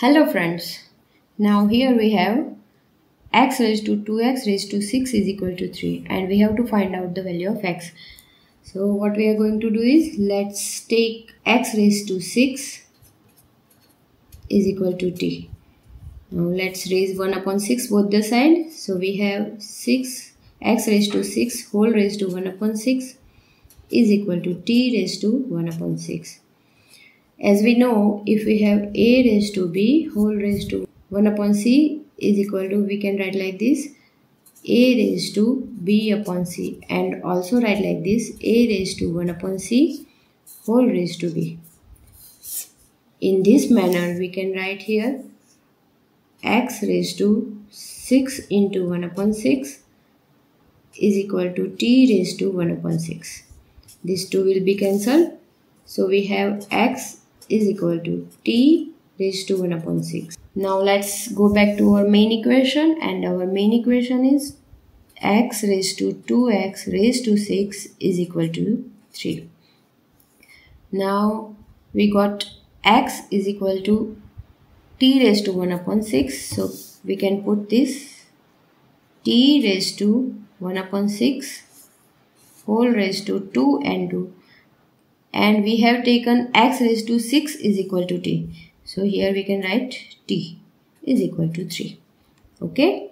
Hello friends, now here we have x raised to 2x raised to 6 is equal to 3 and we have to find out the value of x. So what we are going to do is, let's take x raised to 6 is equal to t. Now let's raise 1 upon 6 both the sides. So we have 6 x raised to 6 whole raised to 1 upon 6 is equal to t raised to 1 upon 6. As we know, if we have a raised to b whole raised to 1 upon c is equal to, we can write like this, a raised to b upon c, and also write like this, a raised to 1 upon c whole raised to b. In this manner, we can write here x raised to 6 into 1 upon 6 is equal to t raised to 1 upon 6. These two will be cancelled. So we have x is equal to t raised to 1 upon 6. Now let's go back to our main equation, and our main equation is x raised to 2x raised to 6 is equal to 3. Now we got x is equal to t raised to 1 upon 6. So we can put this t raised to 1 upon 6 whole raised to 2 and 2. And we have taken x raised to 6 is equal to t. So here we can write t is equal to 3. Okay.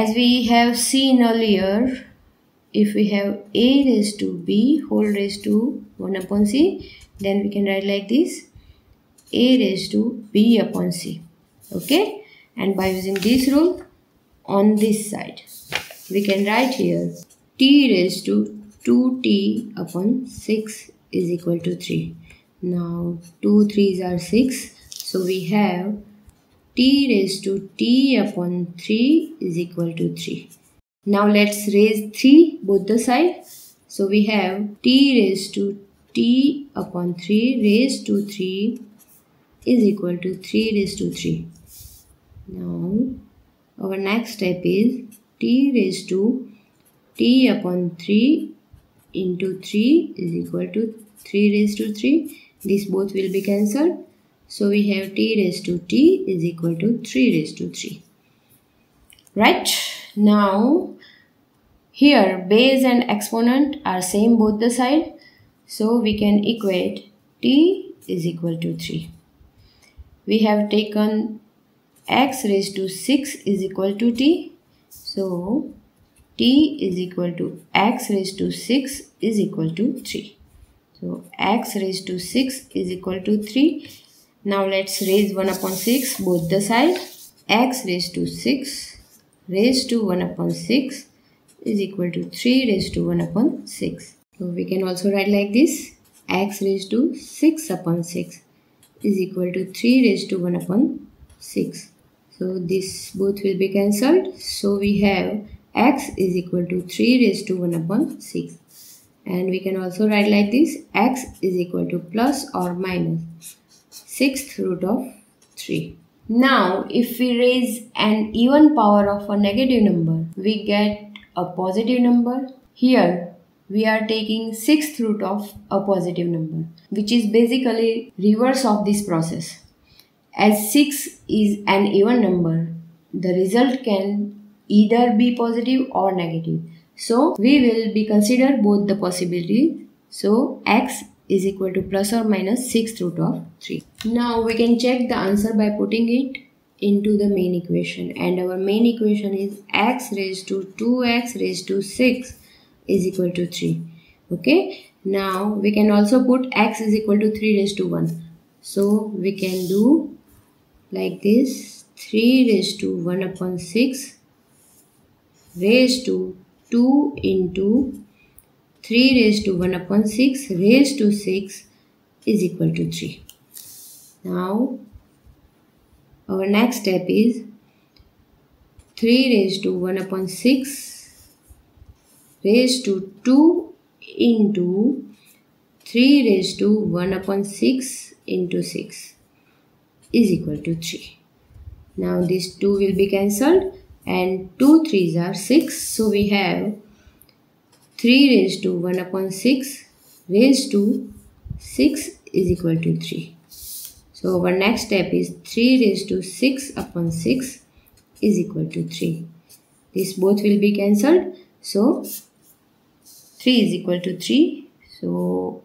As we have seen earlier, if we have a raised to b whole raised to 1 upon c, then we can write like this, a raised to b upon c. Okay. And by using this rule, on this side, we can write here t raised to 2t upon 6 is equal to 3. Now 2 3's are 6. So we have t raised to t upon 3 is equal to 3. Now let's raise 3 both the sides. So we have t raised to t upon 3 raised to 3 is equal to 3 raised to 3. Now our next step is t raised to t upon 3 into 3 is equal to 3 raised to 3. These both will be cancelled. So we have t raised to t is equal to 3 raised to 3. Right? Now here base and exponent are same both the side. So we can equate t is equal to 3. We have taken x raised to 6 is equal to t. So t is equal to x raised to 6 is equal to 3. So x raised to 6 is equal to 3. Now let's raise 1 upon 6 both the side. X raised to 6 raised to 1 upon 6 is equal to 3 raised to 1 upon 6. So we can also write like this, x raised to 6 upon 6 is equal to 3 raised to 1 upon 6. So this both will be cancelled. So we have x is equal to 3 raised to 1 upon 6. And we can also write like this, x is equal to plus or minus 6th root of 3. Now, if we raise an even power of a negative number, we get a positive number. Here, we are taking 6th root of a positive number, which is basically reverse of this process. As 6 is an even number, the result can either be positive or negative. So we will be consider both the possibilities. So x is equal to plus or minus 6th root of 3. Now we can check the answer by putting it into the main equation. And our main equation is x raised to 2x raised to 6 is equal to 3. Okay. Now we can also put x is equal to 3 raised to 1. So we can do like this, 3 raised to 1 upon 6 raised to 2 into 3 raised to 1 upon 6 raised to 6 is equal to 3. Now our next step is 3 raised to 1 upon 6 raised to 2 into 3 raised to 1 upon 6 into 6 is equal to 3. Now these two will be cancelled. And 2 3's are 6. So we have 3 raised to 1 upon 6 raised to 6 is equal to 3. So So our next step is 3 raised to 6 upon 6 is equal to 3. This both will be cancelled. So 3 is equal to 3. So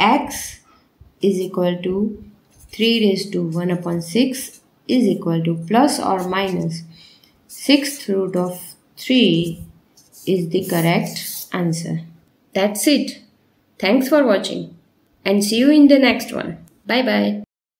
x is equal to 3 raised to 1 upon 6 is equal to plus or minus 6th root of 3 is the correct answer. That's it. Thanks for watching and see you in the next one. Bye bye.